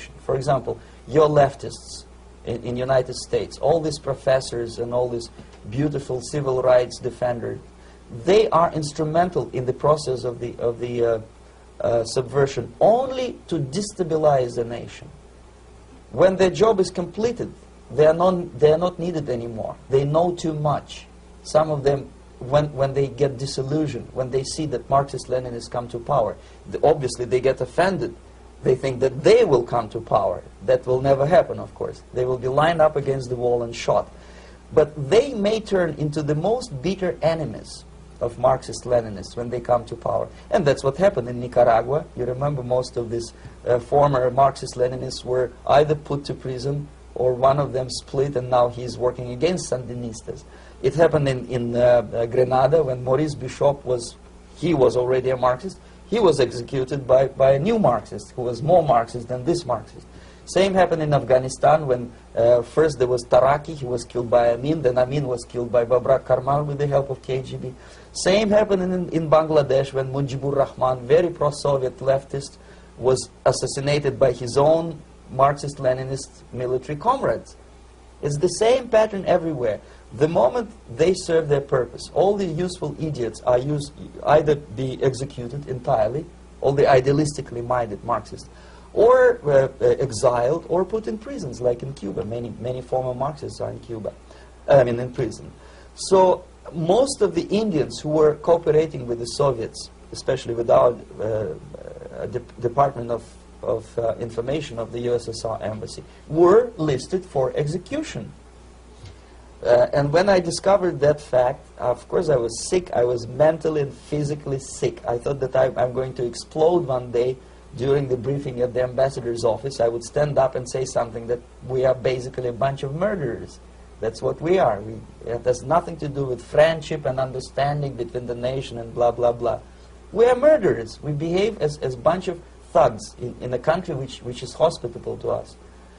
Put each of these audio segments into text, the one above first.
contradiction. For example, your leftists in the United States, all these professors and all these beautiful civil rights defenders, they are instrumental in the process of the subversion only to destabilize the nation. When their job is completed, they are not needed anymore. They know too much. Some of them, when they get disillusioned, when they see that Marxist-Leninists come to power, obviously they get offended. They think that they will come to power. That will never happen, of course. They will be lined up against the wall and shot. But they may turn into the most bitter enemies of Marxist-Leninists when they come to power. And that's what happened in Nicaragua. You remember most of these former Marxist-Leninists were either put to prison or one of them split, and now he's working against Sandinistas. It happened in Grenada when Maurice Bishop was already a Marxist. He was executed by a new Marxist who was more Marxist than this Marxist. Same happened in Afghanistan when first there was Taraki, he was killed by Amin, then Amin was killed by Babrak Karmal with the help of KGB. Same happened in Bangladesh when Mujibur Rahman, very pro-Soviet leftist, was assassinated by his own Marxist-Leninist military comrades. It's the same pattern everywhere. The moment they serve their purpose, all the useful idiots are either be executed entirely, all the idealistically minded Marxists, or exiled or put in prisons, like in Cuba. Many former Marxists are in Cuba, in prison. So most of the Indians who were cooperating with the Soviets, especially with our Department of Information of the USSR Embassy, were listed for execution. And when I discovered that fact, of course I was sick. I was mentally and physically sick. I thought that I'm going to explode one day during the briefing at the ambassador's office. I would stand up and say something that we are basically a bunch of murderers. That's what we are. It has nothing to do with friendship and understanding between the nation and blah, blah, blah. We are murderers. We behave as a bunch of thugs in a country which is hospitable to us,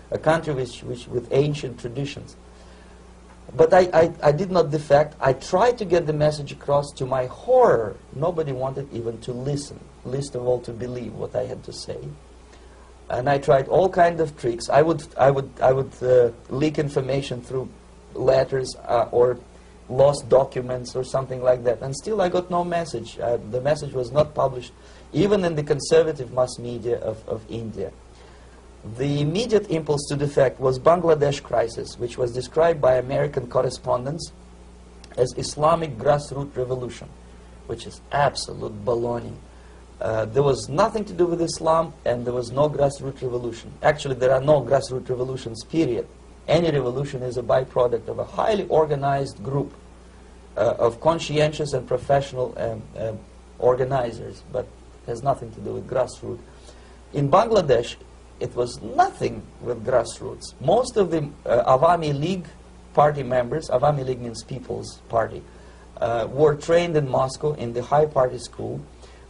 a country which with ancient traditions. But I did not defect. I tried to get the message across. To my horror, nobody wanted even to listen, least of all to believe what I had to say. And I tried all kinds of tricks. I would leak information through letters or lost documents or something like that. And still I got no message. The message was not published, even in the conservative mass media of India. The immediate impulse to defect was Bangladesh crisis, which was described by American correspondents as Islamic grassroots revolution, which is absolute baloney. There was nothing to do with Islam, and there was no grassroots revolution. Actually, there are no grassroots revolutions, period. Any revolution is a byproduct of a highly organized group of conscientious and professional organizers, but has nothing to do with grassroots. In Bangladesh, it was nothing with grassroots. Most of the Awami League party members, Awami League means People's Party, were trained in Moscow in the high party school.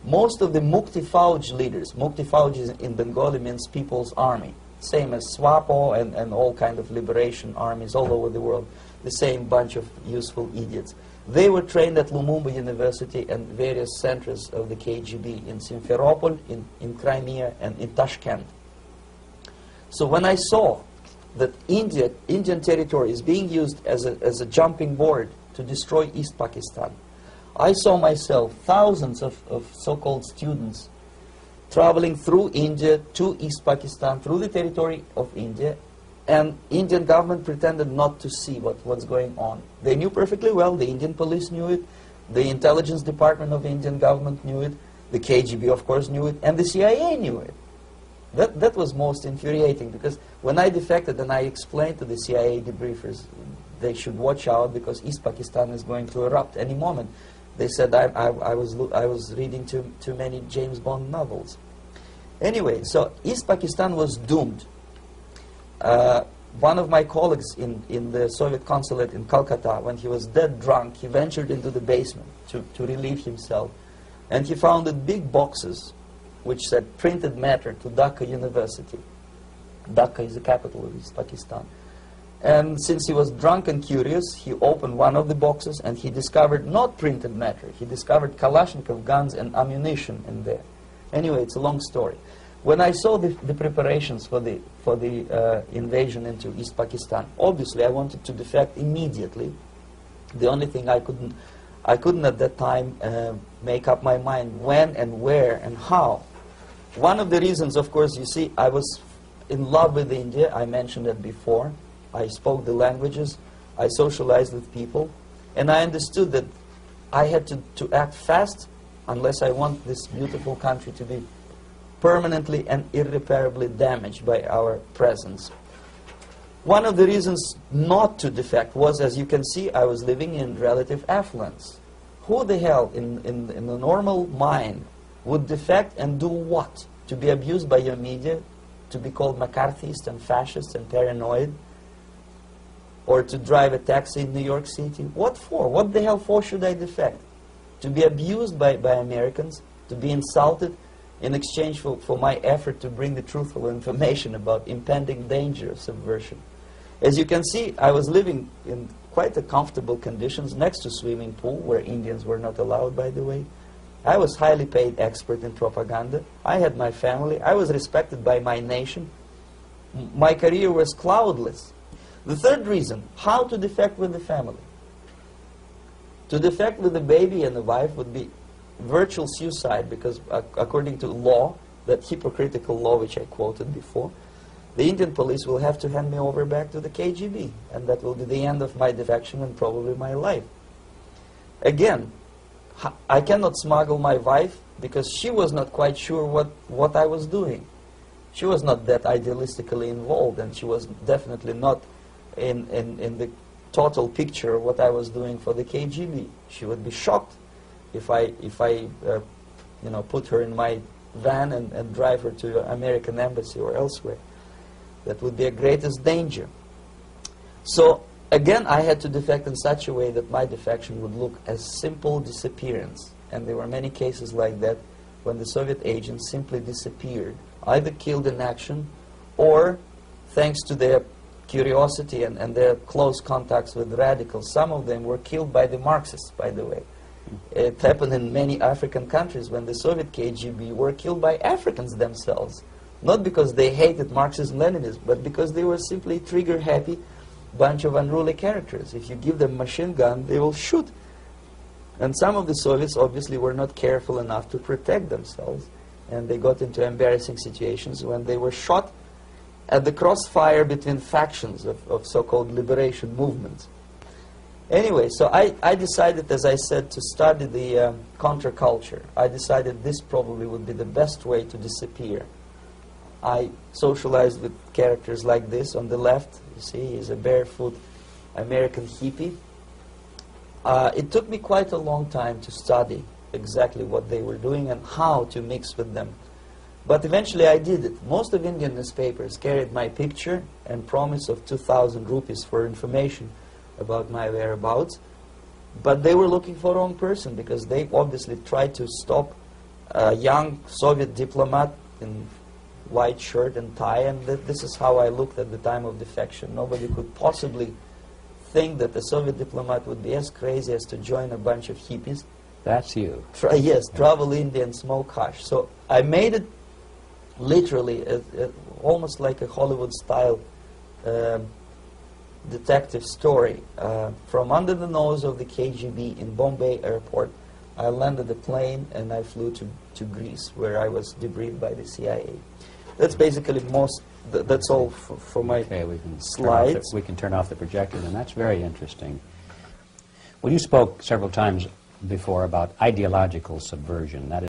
Most of the Mukti Fauj leaders, Mukti Fauj in Bengali means People's Army, same as SWAPO and all kind of liberation armies all over the world, the same bunch of useful idiots. They were trained at Lumumba University and various centers of the KGB in Simferopol, in Crimea, and in Tashkent. So when I saw that Indian territory is being used as a jumping board to destroy East Pakistan, I saw myself, thousands of so-called students, traveling through India to East Pakistan, through the territory of India, and Indian government pretended not to see what's going on. They knew perfectly well, the Indian police knew it, the intelligence department of the Indian government knew it, the KGB of course knew it, and the CIA knew it. That was most infuriating, because when I defected and I explained to the CIA debriefers they should watch out because East Pakistan is going to erupt any moment, they said I was reading too many James Bond novels. Anyway, so East Pakistan was doomed. One of my colleagues in the Soviet consulate in Calcutta, when he was dead drunk, he ventured into the basement to relieve himself, and he found that big boxes which said printed matter to Dhaka University. Dhaka is the capital of East Pakistan. And since he was drunk and curious, he opened one of the boxes and he discovered not printed matter, he discovered Kalashnikov guns and ammunition in there. Anyway, it's a long story. When I saw the preparations for the invasion into East Pakistan, obviously I wanted to defect immediately. The only thing I couldn't at that time make up my mind when and where and how. One of the reasons, of course, you see, I was in love with India. I mentioned it before. I spoke the languages. I socialized with people, and I understood that I had to act fast unless I want this beautiful country to be permanently and irreparably damaged by our presence. One of the reasons not to defect was, as you can see, I was living in relative affluence. Who the hell in a normal mind would defect and do what? To be abused by your media, to be called McCarthyist and fascist and paranoid, or to drive a taxi in New York City? What for? What the hell for should I defect? To be abused by Americans, to be insulted, in exchange for my effort to bring the truthful information about impending danger of subversion. As you can see, I was living in quite a comfortable conditions next to swimming pool, where Indians were not allowed, by the way. I was highly paid expert in propaganda. I had my family. I was respected by my nation. My career was cloudless. The third reason, how to defect with the family. To defect with the baby and the wife would be virtual suicide, because according to law, that hypocritical law which I quoted before, the Indian police will have to hand me over back to the KGB, and that will be the end of my defection and probably my life. Again, I cannot smuggle my wife because she was not quite sure what I was doing. She was not that idealistically involved, and she was definitely not in the total picture of what I was doing for the KGB. She would be shocked if I you know, put her in my van and drive her to American embassy or elsewhere. That would be a greatest danger. So again, I had to defect in such a way that my defection would look as simple disappearance. And there were many cases like that when the Soviet agents simply disappeared, either killed in action or, thanks to their curiosity and their close contacts with radicals, some of them were killed by the Marxists, by the way. It happened in many African countries when the Soviet KGB were killed by Africans themselves, not because they hated Marxism-Leninism, but because they were simply trigger-happy bunch of unruly characters. If you give them machine gun, they will shoot. And some of the Soviets obviously were not careful enough to protect themselves, and they got into embarrassing situations when they were shot at the crossfire between factions of so-called liberation movements. Anyway, so I decided, as I said, to study the counterculture. I decided this probably would be the best way to disappear. I socialized with characters like this. On the left, you see, he's a barefoot American hippie. It took me quite a long time to study exactly what they were doing and how to mix with them. But eventually I did it. Most of Indian newspapers carried my picture and promise of 2,000 rupees for information about my whereabouts, but they were looking for the wrong person, because they obviously tried to stop a young Soviet diplomat in white shirt and tie, and this is how I looked at the time of defection. Nobody could possibly think that a Soviet diplomat would be as crazy as to join a bunch of hippies. That's you. Yes, travel India and smoke hash. So I made it literally almost like a Hollywood-style detective story. From under the nose of the KGB in Bombay airport, I landed the plane and I flew to Greece, where I was debriefed by the CIA. That's basically that's all for my slides. We can turn off the projector, and that's very interesting. Well, you spoke several times before about ideological subversion. That is